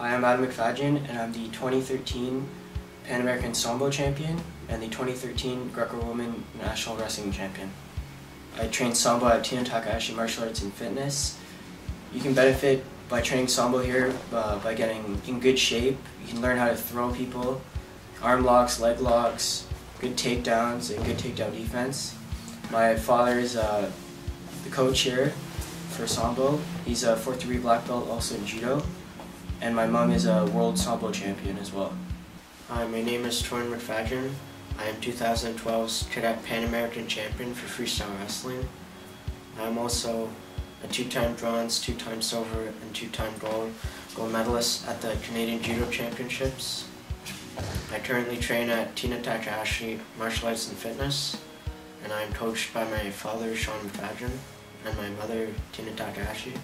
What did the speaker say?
Hi, I'm Adam Macfadyen, and I'm the 2013 Pan American Sambo champion and the 2013 Greco-Roman National Wrestling champion. I train Sambo at Tina Takahashi Martial Arts and Fitness. You can benefit by training Sambo here by getting in good shape. You can learn how to throw people, arm locks, leg locks, good takedowns, and good takedown defense. My father is the coach here for Sambo. He's a 4-3 black belt, also in Judo. And my mom is a world Sambo champion as well. Hi, my name is Torin Macfadyen. I am 2012's Cadet Pan American Champion for Freestyle Wrestling. I'm also a 2-time bronze, 2-time silver, and 2-time gold medalist at the Canadian Judo Championships. I currently train at Tina Takahashi Martial Arts and Fitness, and I'm coached by my father, Sean Macfadyen, and my mother, Tina Takahashi.